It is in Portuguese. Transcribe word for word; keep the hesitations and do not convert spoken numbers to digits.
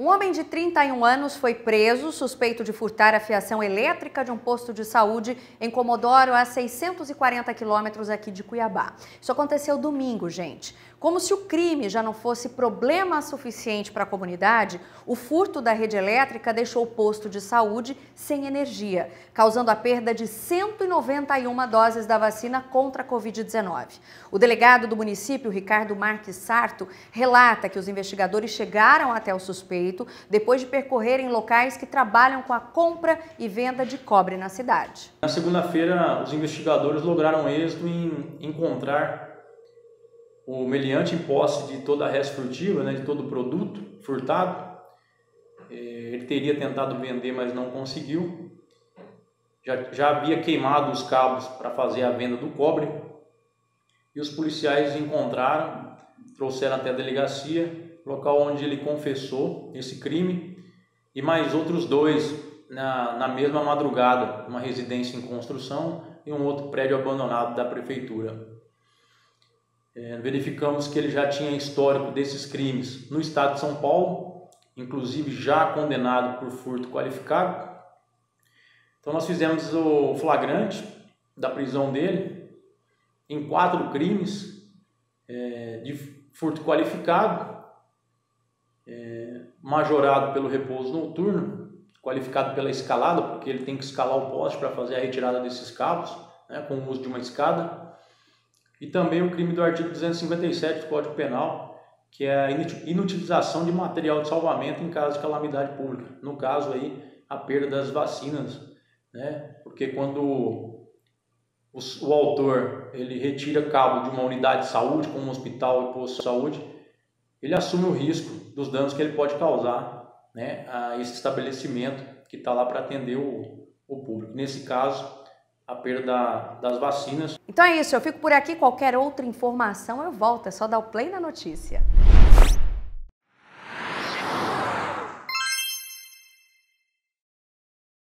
Um homem de trinta e um anos foi preso, suspeito de furtar a fiação elétrica de um posto de saúde em Comodoro, a seiscentos e quarenta quilômetros aqui de Cuiabá. Isso aconteceu domingo, gente. Como se o crime já não fosse problema suficiente para a comunidade, o furto da rede elétrica deixou o posto de saúde sem energia, causando a perda de cento e noventa e uma doses da vacina contra a Covid dezenove. O delegado do município, Ricardo Marques Sarto, relata que os investigadores chegaram até o suspeito depois de percorrerem locais que trabalham com a compra e venda de cobre na cidade. Na segunda-feira, os investigadores lograram êxito em encontrar o meliante em posse de toda a resta furtiva, né, de todo o produto furtado. Ele teria tentado vender, mas não conseguiu. Já, já havia queimado os cabos para fazer a venda do cobre. E os policiais encontraram, trouxeram até a delegacia, local onde ele confessou esse crime, e mais outros dois na, na mesma madrugada, uma residência em construção e um outro prédio abandonado da prefeitura. É, verificamos que ele já tinha histórico desses crimes no estado de São Paulo, inclusive já condenado por furto qualificado. Então nós fizemos o flagrante da prisão dele em quatro crimes é, de furto qualificado, majorado pelo repouso noturno, qualificado pela escalada, porque ele tem que escalar o poste para fazer a retirada desses cabos, né, com o uso de uma escada, e também o crime do artigo duzentos e cinquenta e sete do Código Penal, que é a inutilização de material de salvamento em caso de calamidade pública, no caso aí a perda das vacinas, né, porque quando o, o autor ele retira cabo de uma unidade de saúde, como um hospital e posto de saúde, ele assume o risco dos danos que ele pode causar, né, a esse estabelecimento que está lá para atender o, o público. Nesse caso, a perda das vacinas. Então é isso, eu fico por aqui. Qualquer outra informação eu volto, é só dar o play na notícia.